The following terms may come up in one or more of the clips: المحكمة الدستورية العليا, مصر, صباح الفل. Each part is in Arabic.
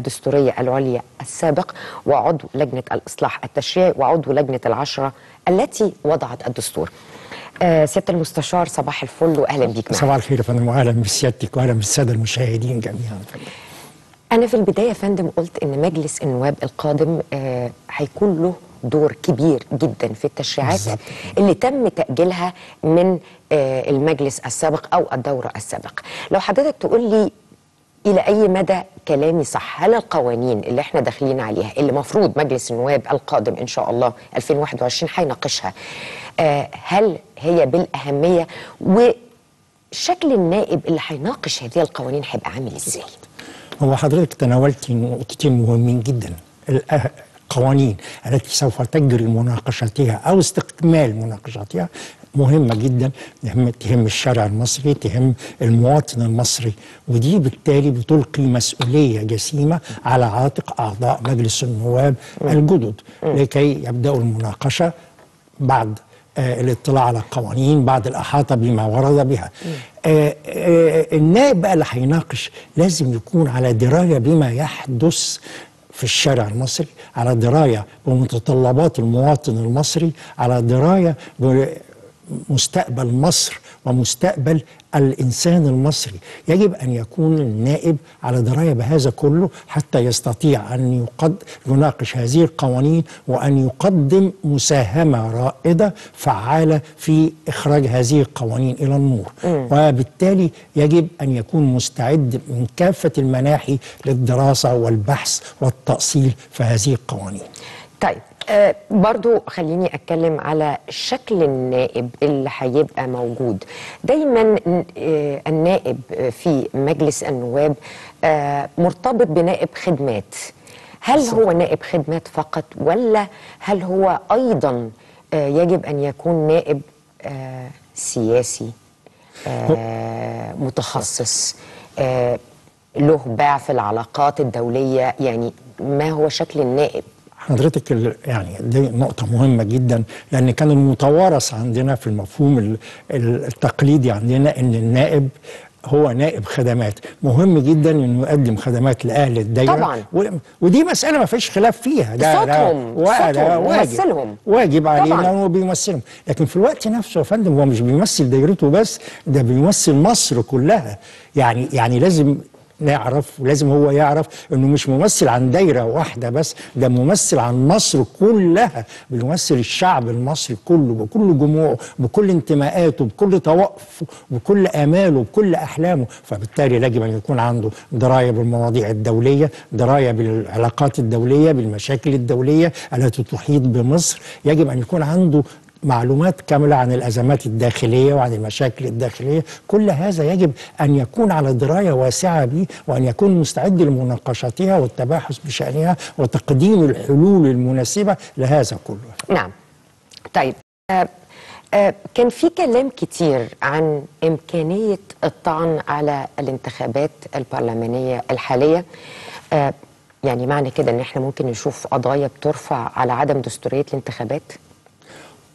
الدستورية العليا السابق وعضو لجنة الإصلاح التشريعي وعضو لجنة العشرة التي وضعت الدستور. سيادة المستشار صباح الفل وأهلا بيك. صباح الخير يا فندم وأهلا بسيادتك وأهلا بالسادة المشاهدين جميعا. أنا في البداية يا فندم قلت إن مجلس النواب القادم هيكون له دور كبير جدا في التشريعات بالزبط اللي تم تأجيلها من المجلس السابق أو الدورة السابقة. لو حضرتك تقول لي إلى أي مدى كلامي صح، هل القوانين اللي احنا داخلين عليها اللي مفروض مجلس النواب القادم إن شاء الله 2021 هيناقشها، هل هي بالأهمية؟ وشكل النائب اللي هيناقش هذه القوانين هيبقى عامل إزاي؟ هو حضرتك تناولت نقطتين مهمين جدا. القوانين التي سوف تجري مناقشتها أو استكمال مناقشتها مهمة جدا، تهم الشارع المصري، تهم المواطن المصري، ودي بالتالي بتلقي مسؤولية جسيمة على عاتق أعضاء مجلس النواب الجدد لكي يبدأوا المناقشة بعد الاطلاع على القوانين، بعد الأحاطة بما ورد بها. النائب بقى اللي هيناقش لازم يكون على دراية بما يحدث في الشارع المصري، على دراية بمتطلبات المواطن المصري، على دراية مستقبل مصر ومستقبل الإنسان المصري. يجب أن يكون النائب على دراية بهذا كله حتى يستطيع أن يناقش هذه القوانين وأن يقدم مساهمة رائدة فعالة في إخراج هذه القوانين إلى النور. وبالتالي يجب أن يكون مستعد من كافة المناحي للدراسة والبحث والتأصيل في هذه القوانين. طيب برضو خليني أتكلم على شكل النائب اللي هيبقى موجود. دايما النائب في مجلس النواب مرتبط بنائب خدمات. هل هو نائب خدمات فقط ولا هل هو أيضا يجب أن يكون نائب سياسي متخصص له باع في العلاقات الدولية؟ يعني ما هو شكل النائب؟ حضرتك يعني دي نقطة مهمة جدا، لأن كان المتوارث عندنا في المفهوم التقليدي عندنا إن النائب هو نائب خدمات، مهم جدا إنه يقدم خدمات لأهل الدايرة طبعا، ودي مسألة ما فيش خلاف فيها، ده واجب علينا إنه بيمثلهم. لكن في الوقت نفسه يا فندم هو مش بيمثل دايرته بس، ده بيمثل مصر كلها. يعني لازم نعرف ولازم هو يعرف انه مش ممثل عن دايره واحده بس، ده ممثل عن مصر كلها، بيمثل الشعب المصري كله بكل جموعه بكل انتماءاته بكل توقفه بكل اماله بكل احلامه. فبالتالي يجب ان يكون عنده درايه بالمواضيع الدوليه، درايه بالعلاقات الدوليه، بالمشاكل الدوليه التي تحيط بمصر، يجب ان يكون عنده معلومات كاملة عن الأزمات الداخلية وعن المشاكل الداخلية. كل هذا يجب أن يكون على دراية واسعة به وأن يكون مستعد لمناقشتها والتباحث بشأنها وتقديم الحلول المناسبة لهذا كله. نعم. طيب كان في كلام كتير عن إمكانية الطعن على الانتخابات البرلمانية الحالية. يعني معنى كده إن احنا ممكن نشوف قضايا بترفع على عدم دستورية الانتخابات؟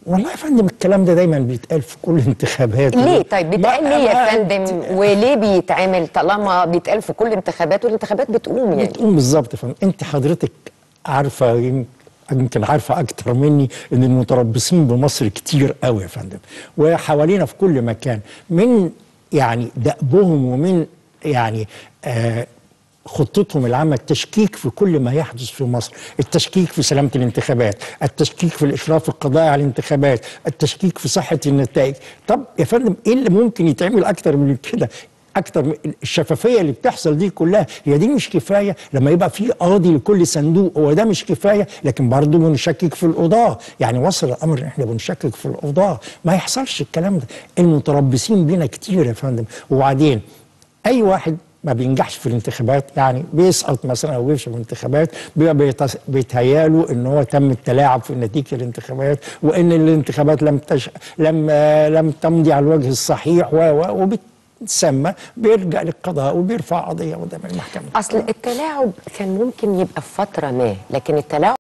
والله يا فندم الكلام ده دايما بيتقال في كل انتخابات. ليه طيب بيتقال ليه يا فندم؟ وليه بيتعمل طالما بيتقال في كل انتخابات والانتخابات بتقوم؟ يعني بتقوم بالظبط يا فندم. انت حضرتك عارفه، يمكن عارفه اكتر مني، ان المتربصين بمصر كتير قوي يا فندم، وحوالينا في كل مكان، من يعني دأبهم ومن يعني خطتهم العامة، التشكيك في كل ما يحدث في مصر، التشكيك في سلامة الانتخابات، التشكيك في الإشراف القضائي على الانتخابات، التشكيك في صحة النتائج. طب يا فندم إيه اللي ممكن يتعمل أكتر من كده؟ أكتر من الشفافية اللي بتحصل دي كلها، هي دي مش كفاية؟ لما يبقى في قاضي لكل صندوق هو ده مش كفاية؟ لكن برضه بنشكك في القضاة، يعني وصل الأمر إن إحنا بنشكك في القضاة، ما يحصلش الكلام ده. المتربصين بينا كتير يا فندم. وبعدين أي واحد ما بينجحش في الانتخابات، يعني بيسقط مثلا او بيفشل في الانتخابات، بيبقى بيتهياله ان هو تم التلاعب في نتيجه الانتخابات، وان الانتخابات لم تمضي على الوجه الصحيح، وبتسمى بيرجع للقضاء وبيرفع قضيه قدام المحكمه. اصل التلاعب كان ممكن يبقى في فتره ما، لكن التلاعب